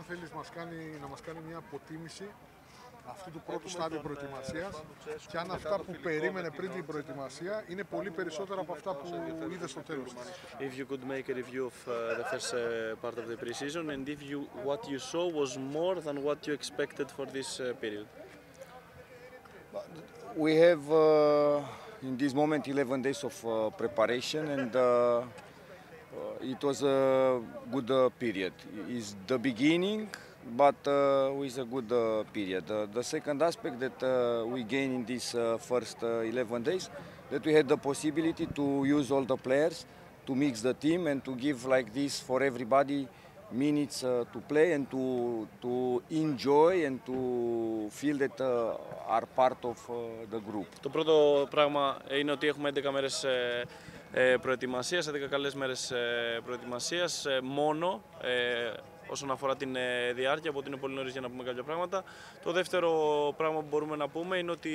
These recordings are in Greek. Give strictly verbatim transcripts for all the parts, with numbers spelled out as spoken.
αν θέλεις μας κάνει, να μας κάνει μια αποτίμηση αυτού του πρώτου στάδιο προετοιμασίας και αν αυτά που περίμενε πριν την προετοιμασία είναι πολύ περισσότερα από αυτά που είδε στο τέλος. If you could make a review of the first part of the pre-season and if you what you saw was more than what you expected for this period. We have in this moment eleven days of preparation and it was a good period. It's the beginning. But uh, with a good uh, period. Uh, the second aspect that uh, we gained in these uh, first uh, eleven days, that we had the possibility to use all the players, to mix the team and to give like this for everybody minutes uh, to play and to, to enjoy and to feel that uh, are part of uh, the group. Το πρώτο πράγμα είναι ότι έχουμε έντεκα μέρες ε, προετοιμασίας, έντεκα καλές μέρες ε, προετοιμασίας, ε, μόνο ε, όσον αφορά την διάρκεια, από ότι είναι πολύ νωρίς για να πούμε κάποια πράγματα. Το δεύτερο πράγμα που μπορούμε να πούμε είναι ότι,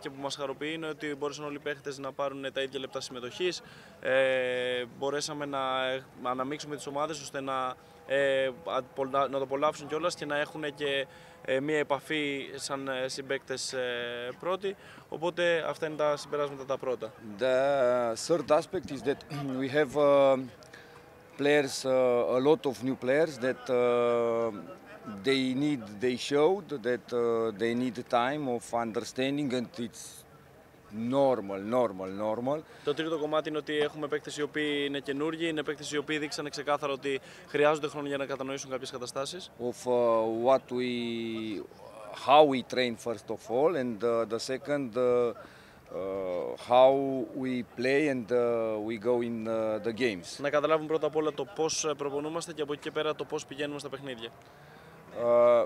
και που μας χαροποιεί, είναι ότι μπόρεσαν όλοι οι παίχτες να πάρουν τα ίδια λεπτά συμμετοχής. Ε, μπορέσαμε να αναμίξουμε τις ομάδες ώστε να, ε, να το απολαύσουν κιόλας και να έχουν και ε, μία επαφή σαν συμπαίκτες ε, πρώτοι. Οπότε αυτά είναι τα συμπεράσματα τα πρώτα. The third aspect is that we have a... players, uh, a lot of new players that uh, they need, they showed that uh, they need time of understanding and it's normal, normal, normal. Το τρίτο κομμάτι είναι ότι έχουμε παίκτες οι οποίοι είναι καινούργοι, είναι παίκτες οι οποίοι δείξανε ξεκάθαρα ότι χρειάζονται χρόνο για να κατανοήσουν κάποιες καταστάσεις. Of uh, what we, how we train first of all and uh, the second uh, Uh, how we play and uh, we go in uh, the games. Να καταλάβουν πρώτα απ' όλα το πώς προπονούμαστε και από εκεί και πέρα το πώς πηγαίνουμε στα παιχνίδια. Uh,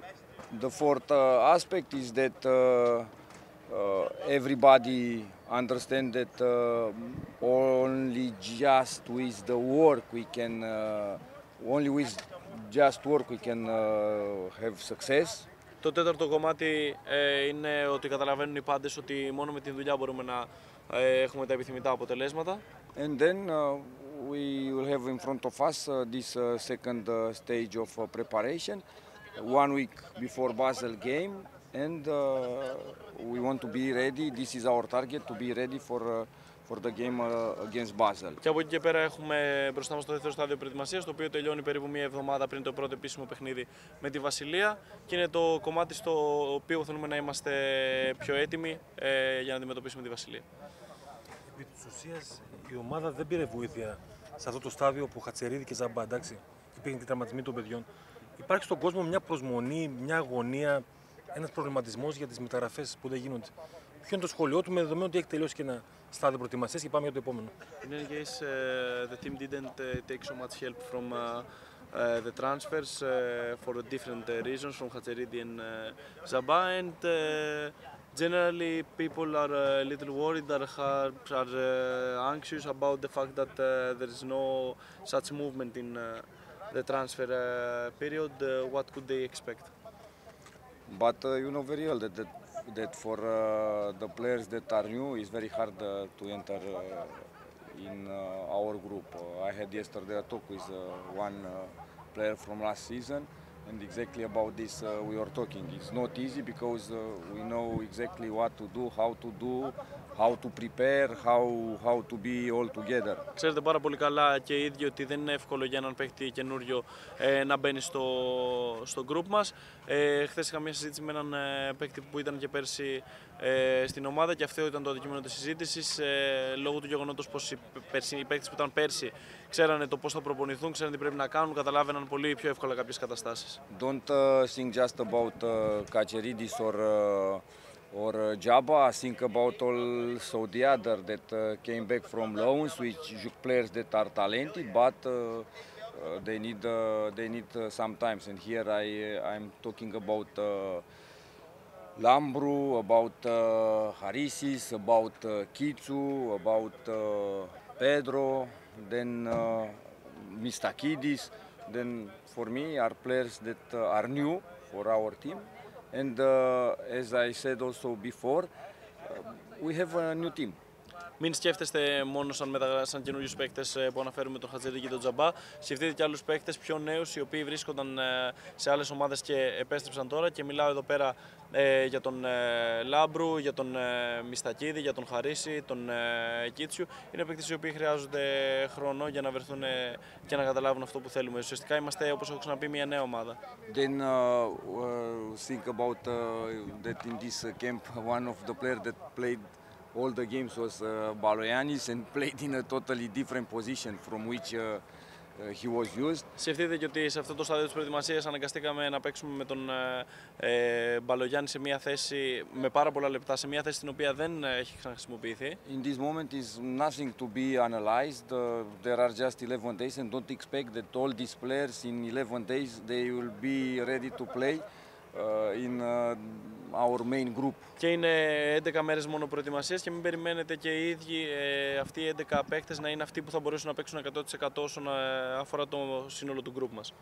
the fourth uh, aspect is that uh, uh, everybody understand that uh, only just with the work we can uh, only with just work we can uh, have success. Το τέταρτο κομμάτι ε, είναι ότι καταλαβαίνουν οι πάντες ότι μόνο με τη δουλειά μπορούμε να ε, έχουμε τα επιθυμητά αποτελέσματα. And then uh, we will have in front of us uh, this uh, second uh, stage of uh, preparation, one week before Basel game, and uh, we want to be ready. This is our target, to be ready for. Uh, for the game against Basel. Και από εκεί και πέρα έχουμε μπροστά μας το δεύτερο στάδιο προετοιμασίας, το οποίο τελειώνει περίπου μία εβδομάδα πριν το πρώτο επίσημο παιχνίδι με τη Βασιλεία και είναι το κομμάτι στο οποίο θέλουμε να είμαστε πιο έτοιμοι ε, για να αντιμετωπίσουμε τη Βασιλεία. Επί της ουσίας η ομάδα δεν πήρε βοήθεια σε αυτό το στάδιο που Χατσερίδη και Ζαμπά, εντάξει, υπήρχαν και τραυματισμοί των παιδιών. Υπάρχει στον κόσμο μια προσμονή, μια αγωνία, ένας προβληματισμός για τις μεταγραφές που δεν γίνονται. Ποιο είναι το σχολείο του με δεδομένο ότι έχει τελειώσει και ένα στάδιο προετοιμασίας και πάμε για το επόμενο. In any case, uh, the team didn't uh, take so much help from uh, uh, the transfers uh, for different uh, reasons from Chatzeridis and uh, Giaba, and uh, generally people are a little worried, are, are uh, anxious about the fact that uh, there is no such movement in uh, the transfer uh, period. Uh, what could they expect? But uh, you know very well that. that that for uh, the players that are new it's very hard uh, to enter uh, in uh, our group. Uh, I had yesterday a talk with uh, one uh, player from last season and exactly about this uh, we are talking. It's not easy because uh, we know exactly what to do, how to do, how to prepare, how, how to be all together. Ξέρετε πάρα πολύ καλά και οι ίδιοι ότι δεν είναι εύκολο για έναν παίκτη καινούριο ε, να μπαίνει στο, στο group μας. Ε, χθες είχα μια συζήτηση με έναν ε, παίκτη που ήταν και πέρσι ε, στην ομάδα και αυτό ήταν το αντικείμενο της συζήτησης. Ε, λόγω του γεγονότος πως οι, οι παίκτες που ήταν πέρσι ξέρανε το πώς θα προπονηθούν, ξέρανε τι πρέπει να κάνουν, καταλάβαιναν πολύ πιο εύκολα κάποιες καταστάσεις. Don't uh, think just about uh, Chatzeridis or uh... or uh, Giaba, I think about also the other that uh, came back from loans, which players that are talented, but uh, uh, they need uh, they need uh, sometimes. And here I uh, I'm talking about uh, Lambru, about uh, Charis, about uh, Kitsiou, about uh, Pedro, then uh, Mystakidis. Then for me are players that uh, are new for our team. And uh, as I said also before, uh, we have a new team. Μην σκέφτεστε μόνο σαν, μετα... σαν καινούριους παίκτες που αναφέρουμε τον Χατζερή και τον Τζαμπά. Σκεφτείτε και άλλους παίκτες πιο νέους οι οποίοι βρίσκονταν σε άλλες ομάδες και επέστρεψαν τώρα. Και μιλάω εδώ πέρα ε, για τον ε, Λάμπρου, για τον ε, Μιστακίδη, για τον Χαρίση, τον ε, Κίτσιου. Είναι παίκτες οι οποίοι χρειάζονται χρόνο για να βρεθούν ε, και να καταλάβουν αυτό που θέλουμε. Ουσιαστικά είμαστε, όπως έχω ξαναπεί, μια νέα ομάδα. Then uh, uh, think about uh, that in this camp one of the players that played all the games was uh, Baloyannis and played in a totally different position from which uh, he was used. Σκεφτείτε και ότι σε αυτό το στάδιο της προετοιμασίας αναγκαστήκαμε να παίξουμε με τον ε, Μπαλογιάννη σε μια θέση με πάρα πολλά λεπτά, σε μια θέση την οποία δεν έχει ξαναχρησιμοποιηθεί. In this moment is nothing to be analyzed. Uh, there are just eleven days and don't expect that all these players in eleven days they will be ready to play. Uh, in uh, our main group. Και είναι έντεκα μέρες μόνο προετοιμασίας και μην περιμένετε και οι ίδιοι ε, αυτοί οι έντεκα παίκτες να είναι αυτοί που θα μπορέσουν να παίξουν εκατό τοις εκατό όσον αφορά το σύνολο του group μας.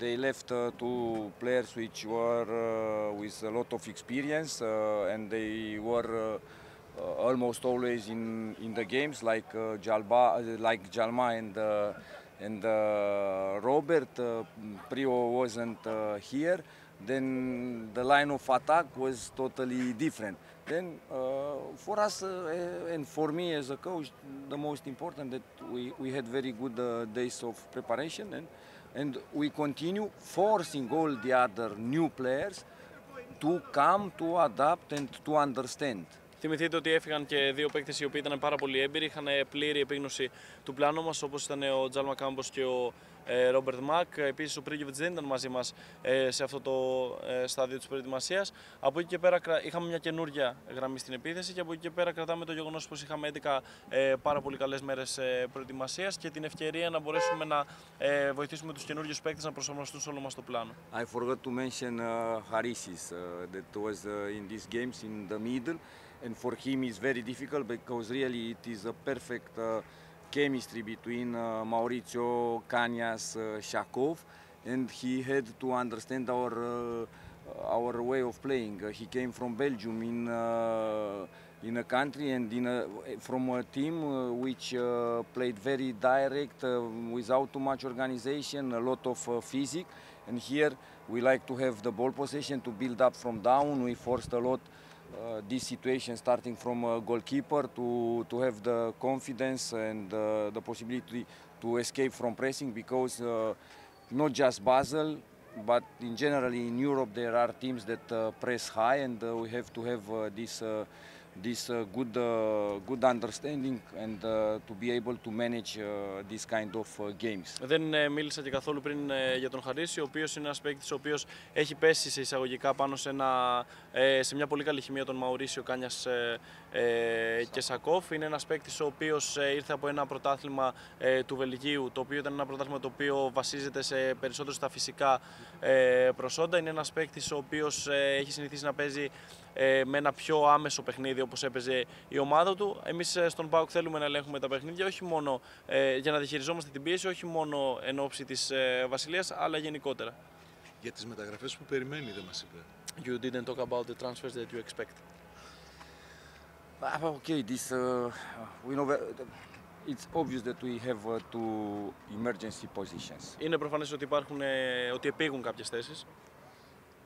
They left uh, two players which were uh, with a lot of experience uh, and they were uh, almost always in in the games like uh, Jalba, like Jalma and uh, and uh, Robert uh, Prio wasn't uh, here. Then the line of attack was totally different. Then uh, for us uh, and for me as a coach, the most important that we, we had very good uh, days of preparation and, and we continue forcing all the other new players to come, to adapt and to understand. Θυμηθείτε ότι έφυγαν και δύο παίκτες οι οποίοι ήταν πάρα πολύ έμπειροι, είχαν πλήρη επίγνωση του πλάνου μας, όπως ήταν ο Τζάλμα Κάμπος και ο Ρόμπερτ ε, Μακ. Επίσης ο Πρigkebit δεν ήταν μαζί μας ε, σε αυτό το ε, στάδιο της προετοιμασίας. Από εκεί και πέρα είχαμε μια καινούργια γραμμή στην επίθεση και από εκεί και πέρα κρατάμε το γεγονός πως είχαμε έντεκα ε, πάρα πολύ καλές μέρες ε, προετοιμασίας και την ευκαιρία να μπορέσουμε να ε, βοηθήσουμε τους καινούργιους παίκτες να προσαρμοστούν σε όλο μας το πλάνο. I forgot to mention uh, Charisis, uh, that was uh, in these games in the middle. And for him it's very difficult because really it is a perfect uh, chemistry between uh, Mauricio Canhas, uh, Shakov, and he had to understand our uh, our way of playing. Uh, he came from Belgium in uh, in a country and in a, from a team uh, which uh, played very direct, uh, without too much organization, a lot of uh, physique. And here we like to have the ball possession to build up from down. We forced a lot. Uh, this situation starting from a goalkeeper to to have the confidence and uh, the possibility to escape from pressing because uh, not just Basel but in generally in Europe there are teams that uh, press high and uh, we have to have uh, this uh, this uh, good uh, good understanding and uh, to be able to manage uh, this kind of uh, games. Δεν ε, μίλησα και καθόλου πριν ε, για τον Χαρίση, ο οποίος είναι ένας παίκτης ο οποίος έχει πέσει σε εισαγωγικά πάνω σε, ένα, ε, σε μια πολύ καλή χημεία των Μαουρίσιο Κάνιας ε, ε, και Σακόφ. Είναι ένας παίκτης ο οποίος ε, ήρθε από ένα πρωτάθλημα ε, του Βελγίου, το οποίο ήταν ένα πρωτάθλημα το οποίο βασίζεται σε περισσότερο στα φυσικά ε, προσόντα. Είναι ένας παίκτης ο οποίος ε, έχει συνηθίσει να παίζει ε, με ένα πιο άμεσο παιχνίδι, όπως έπαιζε η ομάδα του. Εμείς στον ΠΑΟΚ θέλουμε να ελέγχουμε τα παιχνίδια, όχι μόνο ε, για να διαχειριζόμαστε την πίεση, όχι μόνο εν ώψη της ε, Βασιλείας, αλλά γενικότερα. Για τις μεταγραφές που περιμένει, δεν μας είπε. You didn't talk about the transfers that you expect. Ah, okay, this, uh, we know it's obvious that we have uh, two emergency positions. Είναι προφανές ότι υπάρχουν, ε, ότι επήγουν κάποιες θέσεις.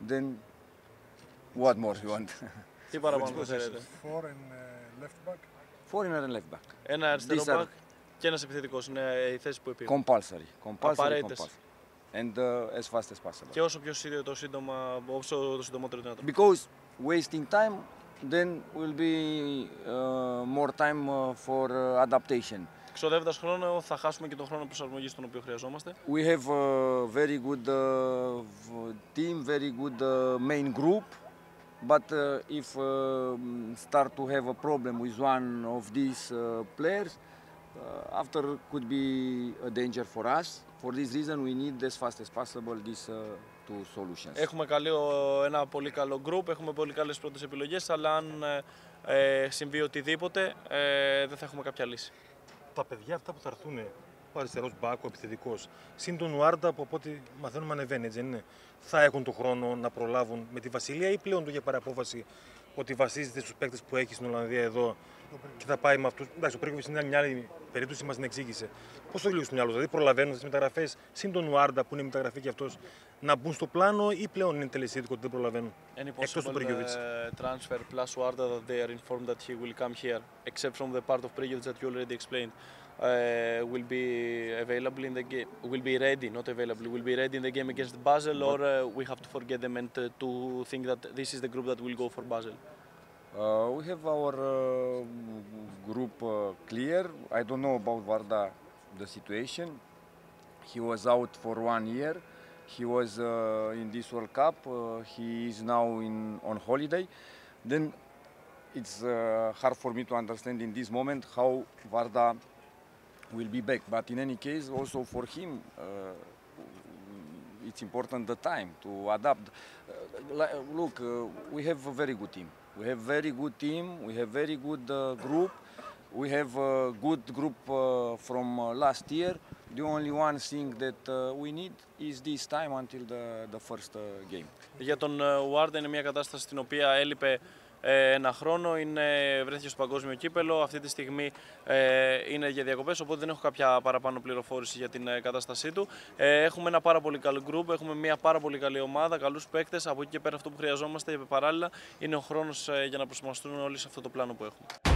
Then, what more you want? Τι παραπάνω θέλετε? Four and left back. Four and left back. Ένα αριστερό back και ένας επιθετικός. Είναι η θέση που επήγουν. Compulsory. Compulsory. And uh, as fast as possible. Και όσο πιο σύντομα, σύντομα, όσο το συντομότερο δυνατόν. Because wasting time, then will be uh, more time uh, for uh, adaptation. Ξοδεύοντας χρόνο, θα χάσουμε και τον χρόνο προσαρμογής τον οποίο χρειαζόμαστε. We have a very good uh, team, very good uh, main group. But uh, if uh, start to have a problem with one of these uh, players, uh, after could be a danger for us. For this reason, we need as fast as possible these uh, two solutions. Έχουμε καλή, ένα πολύ καλό group, έχουμε πολύ καλές πρώτες επιλογές, αλλά αν ε, συμβεί οτιδήποτε, ε, δεν θα έχουμε κάποια λύση. Τα παιδιά αυτά που θα έρθουν, ο αριστερός μπάκ, ο επιθετικός, συν τον Ouarta, από ό,τι μαθαίνουμε ανεβαίνει, έτσι δεν είναι? Θα έχουν τον χρόνο να προλάβουν με τη Βασιλεία ή πλέον του για παραπόφαση ότι βασίζεται στους παίκτες που έχει στην Ολλανδία εδώ, και θα πάει με αυτού. Εντάξει, ο Prigkebit στην μια άλλη περίπτωση μα την εξήγησε. Πώ το λύγει στο μυαλό, δηλαδή προλαβαίνουν τι μεταγραφέ συν τον Ouarta που είναι μεταγραφή και αυτό να μπουν στο πλάνο ή πλέον είναι τελεσίδικο ότι δεν προλαβαίνουν. Εκτό του Prigkebit. Transfer plus Ouarta that they are informed that he will come here, except from the part of Prigkebit that you already explained. Uh, will be available in the game. Will be ready, not available. Will be ready in the game against Basel, but or uh, we have to forget them and uh, to think that this is the group that will go for Basel. Uh, we have our uh, group uh, clear. I don't know about Varda, the situation. He was out for one year. He was uh, in this World Cup. Uh, he is now in on holiday. Then it's uh, hard for me to understand in this moment how Varda will be back, but in any case, also for him, uh, it's important the time to adapt. Uh, look, uh, we have a very good team. We have very good team. We have very good uh, group. We have a good group uh, from uh, last year. The only one thing that uh, we need is this time until the the first uh, game. Για τον Ouarta είναι μια κατάσταση στην οποία έλειπε ένα χρόνο, είναι, βρέθηκε στο παγκόσμιο κύπελο, αυτή τη στιγμή ε, είναι για διακοπές, οπότε δεν έχω κάποια παραπάνω πληροφόρηση για την κατάστασή του. Ε, έχουμε ένα πάρα πολύ καλό γκρουπ, έχουμε μια πάρα πολύ καλή ομάδα, καλούς παίκτες, από εκεί και πέρα αυτό που χρειαζόμαστε παράλληλα είναι ο χρόνος ε, για να προσαρμοστούν όλοι σε αυτό το πλάνο που έχουμε.